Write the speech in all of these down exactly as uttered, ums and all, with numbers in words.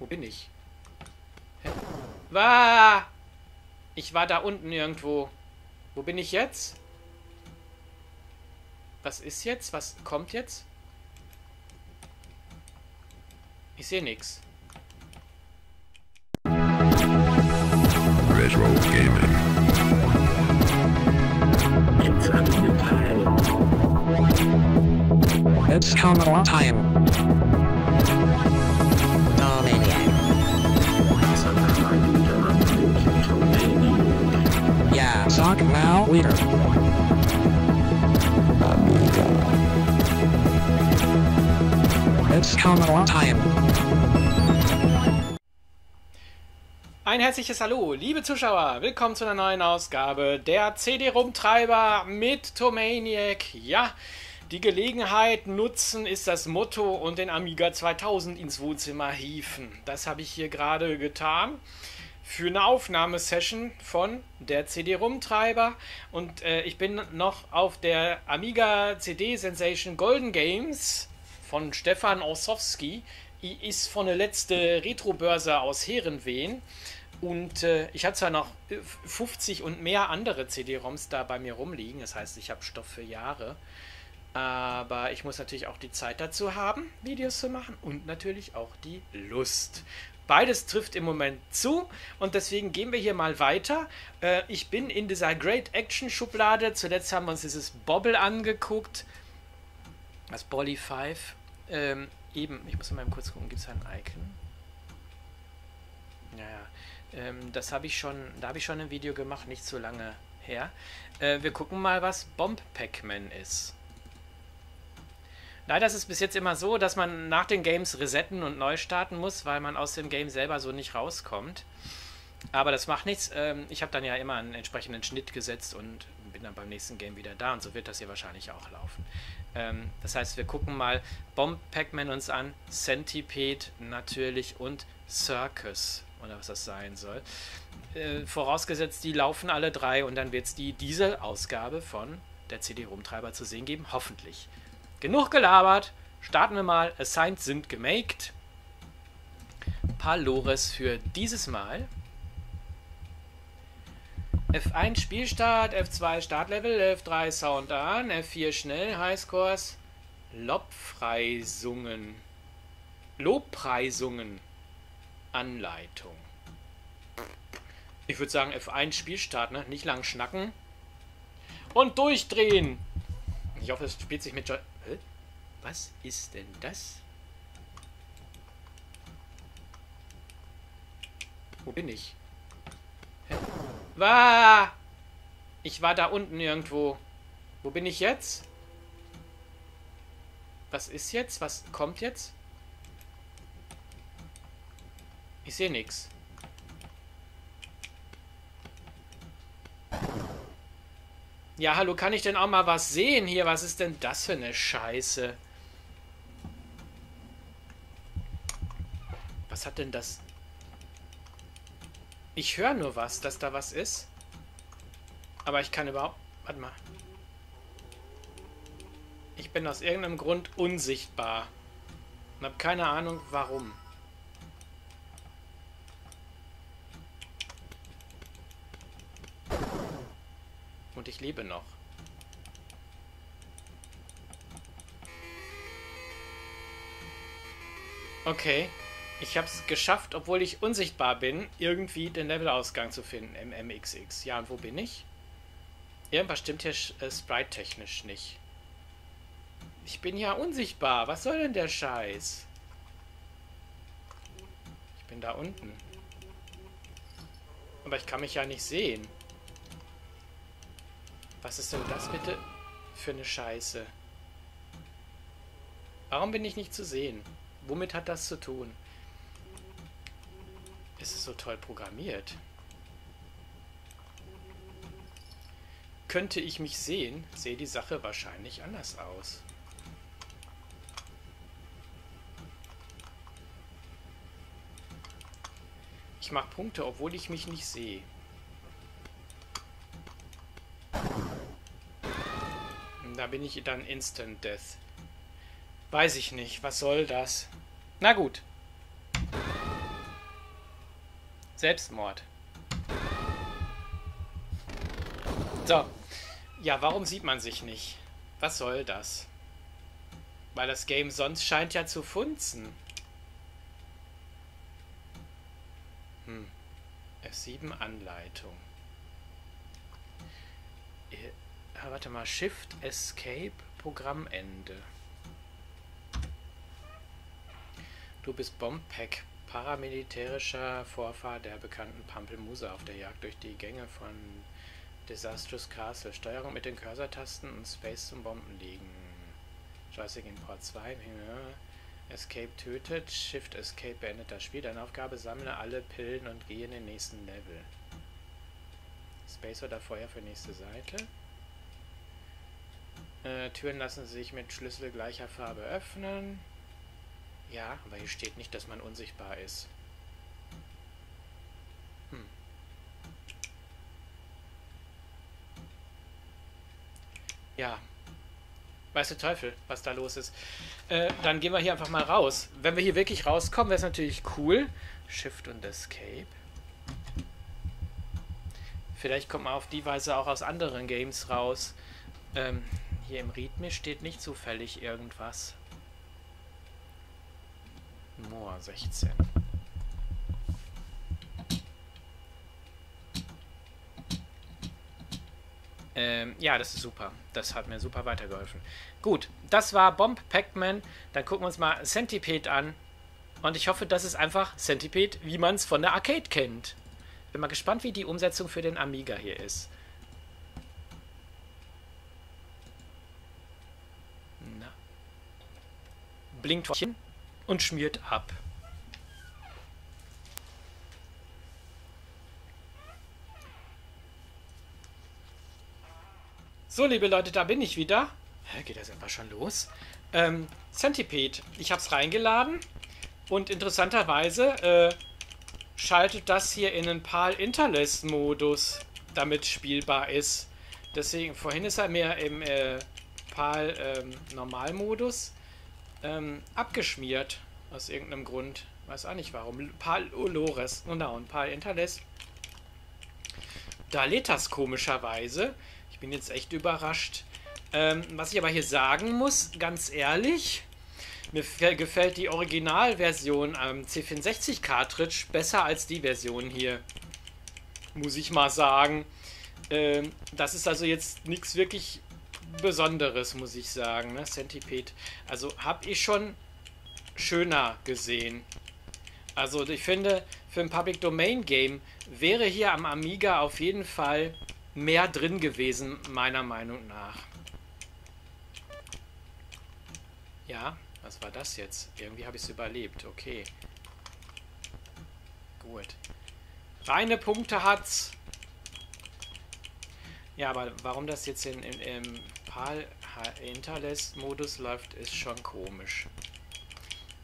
Wo bin ich? Hä? Ah! Ich war da unten irgendwo. Wo bin ich jetzt? Was ist jetzt? Was kommt jetzt? Ich sehe nichts. Retro Gaming. It's a new time. It's camera time. Thomaniac. Yeah, talk now later. It's camera time. Ein herzliches Hallo, liebe Zuschauer, willkommen zu einer neuen Ausgabe der C D-RUMtreiber mit Thomaniac. Ja, die Gelegenheit nutzen ist das Motto und den Amiga zweitausend ins Wohnzimmer hieven. Das habe ich hier gerade getan für eine Aufnahmesession von der C D-RUMtreiber und äh, ich bin noch auf der Amiga C D-Sensation Golden Games von Stefan Ossowski. Ich ist von der letzten Retrobörse aus Heerenwehen. Und äh, ich habe zwar noch fünfzig und mehr andere C D-ROMs da bei mir rumliegen, das heißt, ich habe Stoff für Jahre, aber ich muss natürlich auch die Zeit dazu haben, Videos zu machen und natürlich auch die Lust. Beides trifft im Moment zu und deswegen gehen wir hier mal weiter. Äh, ich bin in dieser Great Action Schublade, zuletzt haben wir uns dieses Bobble angeguckt, das Bolly Five. Ähm, eben, ich muss mal kurz gucken, gibt es ein Icon? Naja. Ähm, das habe ich schon, da habe ich schon ein Video gemacht, nicht so lange her. Äh, wir gucken mal, was Bomb Pac-Man ist. Leider ist es bis jetzt immer so, dass man nach den Games resetten und neu starten muss, weil man aus dem Game selber so nicht rauskommt. Aber das macht nichts. Ähm, ich habe dann ja immer einen entsprechenden Schnitt gesetzt und bin dann beim nächsten Game wieder da. Und so wird das hier wahrscheinlich auch laufen. Ähm, das heißt, wir gucken mal Bomb Pac-Man uns an, Centipede natürlich und Circus. Oder was das sein soll. Äh, vorausgesetzt, die laufen alle drei und dann wird es die, diese Ausgabe von der C D-RUMtreiber zu sehen geben. Hoffentlich. Genug gelabert. Starten wir mal. Assigned sind gemaked. Palores für dieses Mal. F eins Spielstart, F zwei Startlevel, F drei Sound an, F vier schnell, Highscores, Lobpreisungen. Lobpreisungen. Anleitung. Ich würde sagen F eins Spielstart, ne? Nicht lang schnacken. Und durchdrehen. Ich hoffe, es spielt sich mit Joy. Hä? Was ist denn das? Wo bin ich? Hä? Ah! Ich war da unten irgendwo. Wo bin ich jetzt? Was ist jetzt? Was kommt jetzt? Ich sehe nichts. Ja, hallo, kann ich denn auch mal was sehen hier? Was ist denn das für eine Scheiße? Was hat denn das? Ich höre nur was, dass da was ist. Aber ich kann überhaupt... Warte mal. Ich bin aus irgendeinem Grund unsichtbar. Und habe keine Ahnung, warum. Und ich lebe noch. Okay. Ich habe es geschafft, obwohl ich unsichtbar bin, irgendwie den Levelausgang zu finden im M M X X. Ja, und wo bin ich? Irgendwas stimmt hier äh, Sprite-technisch nicht. Ich bin ja unsichtbar. Was soll denn der Scheiß? Ich bin da unten. Aber ich kann mich ja nicht sehen. Was ist denn das bitte für eine Scheiße? Warum bin ich nicht zu sehen? Womit hat das zu tun? Ist es so toll programmiert? Könnte ich mich sehen, sehe die Sache wahrscheinlich anders aus. Ich mache Punkte, obwohl ich mich nicht sehe. Da bin ich dann Instant Death. Weiß ich nicht, was soll das? Na gut. Selbstmord. So. Ja, warum sieht man sich nicht? Was soll das? Weil das Game sonst scheint ja zu funzen. Hm. F sieben Anleitung. Äh, warte mal. Shift, Escape, Programmende. Du bist Bomb Pac, paramilitärischer Vorfahr der bekannten Pampelmuse auf der Jagd durch die Gänge von Disastrous Castle. Steuerung mit den Cursor-Tasten und Space zum Bombenlegen. Joystick in Port zwei. Escape tötet. Shift Escape beendet das Spiel. Deine Aufgabe: sammle alle Pillen und gehe in den nächsten Level. Space oder Feuer für nächste Seite. Äh, Türen lassen sich mit Schlüssel gleicher Farbe öffnen. Ja, aber hier steht nicht, dass man unsichtbar ist. Hm. Ja. Weiß der Teufel, was da los ist. Äh, dann gehen wir hier einfach mal raus. Wenn wir hier wirklich rauskommen, wäre es natürlich cool. Shift und Escape. Vielleicht kommt man auf die Weise auch aus anderen Games raus. Ähm, hier im Readme steht nicht zufällig irgendwas. Moor sechzehn. Ähm, ja, das ist super. Das hat mir super weitergeholfen. Gut, das war Bomb Pac-Man. Dann gucken wir uns mal Centipede an. Und ich hoffe, das ist einfach Centipede, wie man es von der Arcade kennt. Bin mal gespannt, wie die Umsetzung für den Amiga hier ist. Na. Blinkt und schmiert ab. So, liebe Leute, da bin ich wieder. Hä, geht das etwa schon los? Ähm, Centipede. Ich habe es reingeladen. Und interessanterweise äh, schaltet das hier in einen P A L-Interless-Modus, damit spielbar ist. Deswegen, vorhin ist er mehr im äh, P A L-Normalmodus ähm, ähm, abgeschmiert. Aus irgendeinem Grund. Weiß auch nicht warum. P A L-Olores. Genau, und P A L-Interless. Da lädt das komischerweise. Bin jetzt echt überrascht. Ähm, was ich aber hier sagen muss, ganz ehrlich, mir gefällt die Originalversion am C vierundsechzig-Cartridge besser als die Version hier. Muss ich mal sagen. Ähm, das ist also jetzt nichts wirklich Besonderes, muss ich sagen, ne? Centipede. Also habe ich schon schöner gesehen. Also ich finde, für ein Public Domain Game wäre hier am Amiga auf jeden Fall mehr drin gewesen, meiner Meinung nach. Ja, was war das jetzt? Irgendwie habe ich es überlebt. Okay. Gut. Reine Punkte hat's. Ja, aber warum das jetzt in, in, im P A L-Interless-Modus läuft, ist schon komisch.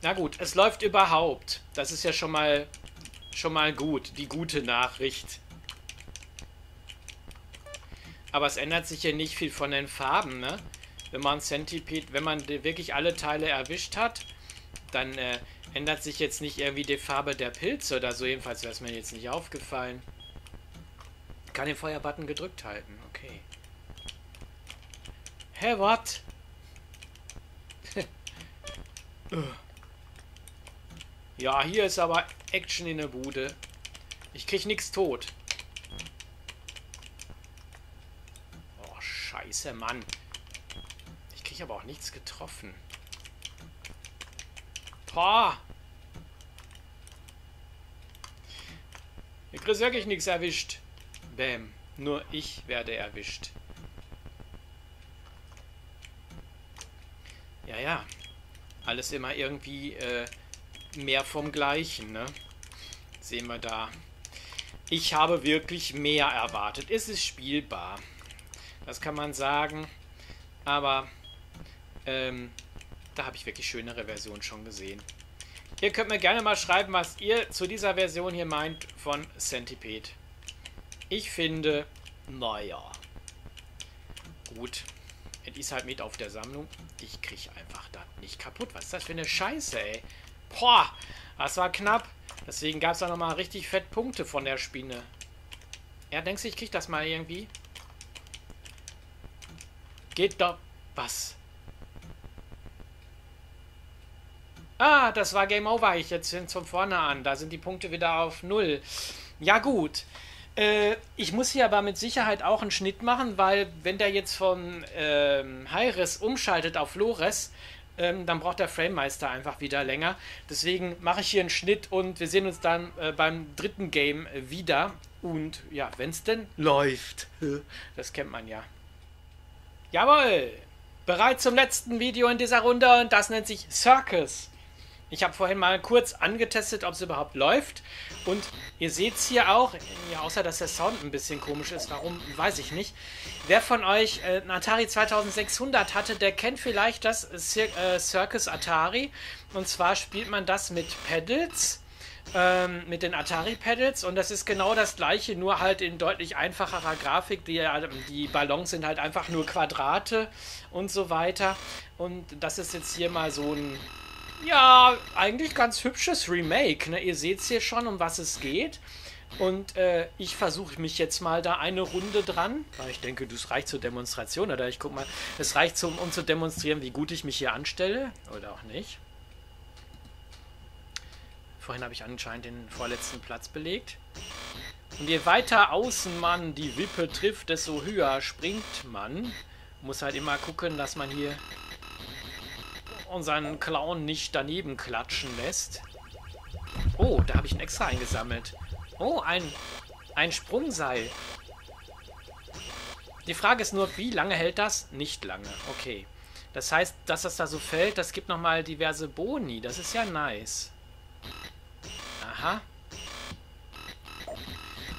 Na gut, es läuft überhaupt. Das ist ja schon mal, schon mal gut. Die gute Nachricht. Aber es ändert sich hier nicht viel von den Farben, ne? Wenn man Centipede, wenn man wirklich alle Teile erwischt hat, dann äh, ändert sich jetzt nicht irgendwie die Farbe der Pilze oder so. Jedenfalls wäre es mir jetzt nicht aufgefallen. Ich kann den Feuerbutton gedrückt halten, okay. Hä, hey, what? Ja, hier ist aber Action in der Bude. Ich krieg nichts tot. Scheiße, Mann. Ich kriege aber auch nichts getroffen. Boah. Ich kriege wirklich nichts erwischt. Bäm. Nur ich werde erwischt. Ja, ja. Alles immer irgendwie äh, mehr vom Gleichen, ne? Sehen wir da. Ich habe wirklich mehr erwartet. Es ist spielbar. Das kann man sagen, aber ähm, da habe ich wirklich schönere Versionen schon gesehen. Ihr könnt mir gerne mal schreiben, was ihr zu dieser Version hier meint von Centipede. Ich finde, naja, gut, es ist halt mit auf der Sammlung. Ich kriege einfach das nicht kaputt. Was ist das für eine Scheiße, ey? Boah, das war knapp. Deswegen gab es da nochmal richtig fett Punkte von der Spinne. Ja, denkst du, ich krieg das mal irgendwie? Geht doch was. Ah, das war Game Over. Ich jetzt hin zum Vorne an. Da sind die Punkte wieder auf null. Ja gut. Äh, ich muss hier aber mit Sicherheit auch einen Schnitt machen, weil wenn der jetzt von ähm, High-Res umschaltet auf Low-Res, ähm, dann braucht der Framemeister einfach wieder länger. Deswegen mache ich hier einen Schnitt und wir sehen uns dann äh, beim dritten Game wieder. Und ja, wenn es denn läuft. Das kennt man ja. Jawohl! Bereit zum letzten Video in dieser Runde und das nennt sich Circus. Ich habe vorhin mal kurz angetestet, ob es überhaupt läuft. Und ihr seht es hier auch, ja, außer dass der Sound ein bisschen komisch ist, warum, weiß ich nicht. Wer von euch äh, einen Atari zweitausendsechshundert hatte, der kennt vielleicht das Cir äh, Circus Atari. Und zwar spielt man das mit Pedals, ähm, mit den Atari Pedals. Und das ist genau das gleiche, nur halt in deutlich einfacherer Grafik. Die, die Ballons sind halt einfach nur Quadrate und so weiter. Und das ist jetzt hier mal so ein... Ja, eigentlich ganz hübsches Remake, ne? Ihr seht es hier schon, um was es geht. Und äh, ich versuche mich jetzt mal da eine Runde dran. Ich denke, das reicht zur Demonstration, oder? Ich guck mal, es reicht, zum, um zu demonstrieren, wie gut ich mich hier anstelle. Oder auch nicht. Vorhin habe ich anscheinend den vorletzten Platz belegt. Und je weiter außen man die Wippe trifft, desto höher springt man. Muss halt immer gucken, dass man hier... unseren Clown nicht daneben klatschen lässt. Oh, da habe ich einen extra eingesammelt. Oh, ein, ein Sprungseil. Die Frage ist nur, wie lange hält das? Nicht lange. Okay. Das heißt, dass das da so fällt, das gibt nochmal diverse Boni. Das ist ja nice. Aha.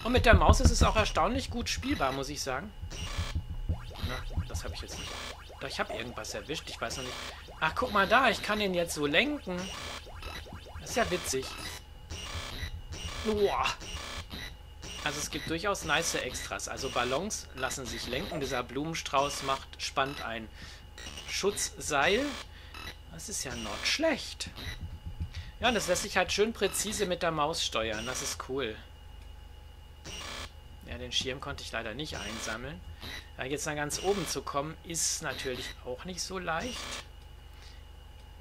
Und mit der Maus ist es auch erstaunlich gut spielbar, muss ich sagen. Na, das habe ich jetzt nicht. Doch, ich habe irgendwas erwischt. Ich weiß noch nicht... Ach, guck mal da, ich kann den jetzt so lenken. Das ist ja witzig. Uah. Also es gibt durchaus nice Extras. Also Ballons lassen sich lenken. Dieser Blumenstrauß macht, spannt ein Schutzseil. Das ist ja not schlecht. Ja, und das lässt sich halt schön präzise mit der Maus steuern. Das ist cool. Ja, den Schirm konnte ich leider nicht einsammeln. Ja, jetzt nach ganz oben zu kommen, ist natürlich auch nicht so leicht.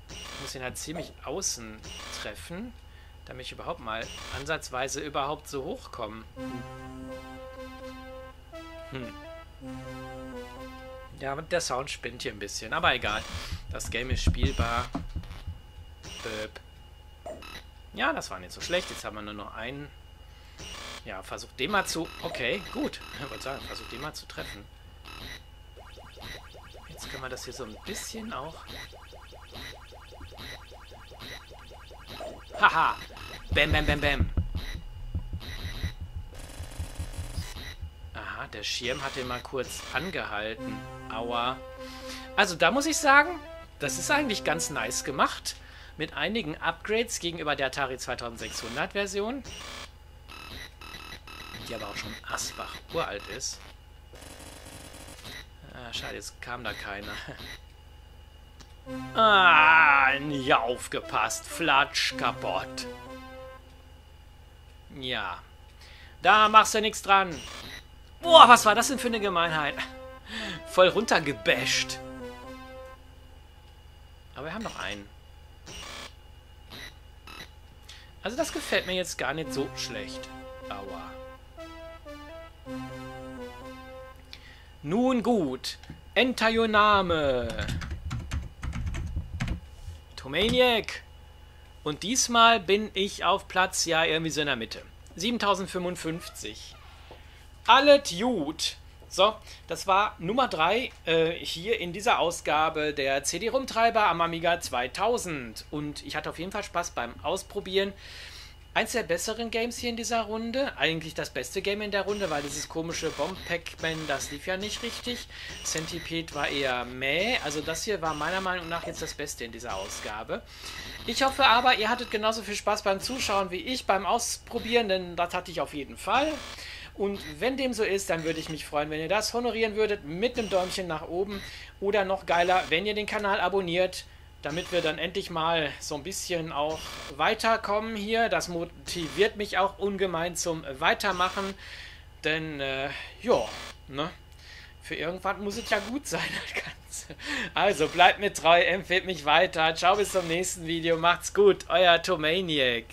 Ich muss ihn halt ziemlich außen treffen, damit ich überhaupt mal ansatzweise überhaupt so hochkomme. Hm. Ja, der Sound spinnt hier ein bisschen, aber egal. Das Game ist spielbar. Böp. Ja, das war nicht so schlecht. Jetzt haben wir nur noch einen. Ja, versucht den mal zu... Okay, gut. Ich wollte sagen, versucht den mal zu treffen. Jetzt können wir das hier so ein bisschen auch... Haha. Bam, bam, bam, bam. Aha, der Schirm hat den mal kurz angehalten. Aua. Also da muss ich sagen, das ist eigentlich ganz nice gemacht. Mit einigen Upgrades gegenüber der Atari zweitausendsechshundert Version. Die aber auch schon Asbach uralt ist. Ah, schade, jetzt kam da keiner. Ah, nie aufgepasst. Flatsch, kaputt. Ja. Da machst du nichts dran. Boah, was war das denn für eine Gemeinheit? Voll runtergebasht. Aber wir haben noch einen. Also das gefällt mir jetzt gar nicht so schlecht. Aua. Nun gut. Entajoname. Thomaniac. Und diesmal bin ich auf Platz, ja, irgendwie so in der Mitte. siebentausendfünfundfünfzig. Alles gut. So, das war Nummer drei äh, hier in dieser Ausgabe der C D-RUMtreiber am Amiga zweitausend. Und ich hatte auf jeden Fall Spaß beim Ausprobieren. Eins der besseren Games hier in dieser Runde. Eigentlich das beste Game in der Runde, weil dieses komische Bomb Pac-Man, das lief ja nicht richtig. Centipede war eher mäh. Also das hier war meiner Meinung nach jetzt das Beste in dieser Ausgabe. Ich hoffe aber, ihr hattet genauso viel Spaß beim Zuschauen wie ich beim Ausprobieren, denn das hatte ich auf jeden Fall. Und wenn dem so ist, dann würde ich mich freuen, wenn ihr das honorieren würdet mit einem Däumchen nach oben. Oder noch geiler, wenn ihr den Kanal abonniert. damit wir dann endlich mal so ein bisschen auch weiterkommen hier. Das motiviert mich auch ungemein zum Weitermachen, denn äh, ja, ne? Für irgendwann muss es ja gut sein, das Ganze. Also bleibt mir treu, empfehlt mich weiter. Ciao, bis zum nächsten Video. Macht's gut, euer Thomaniac.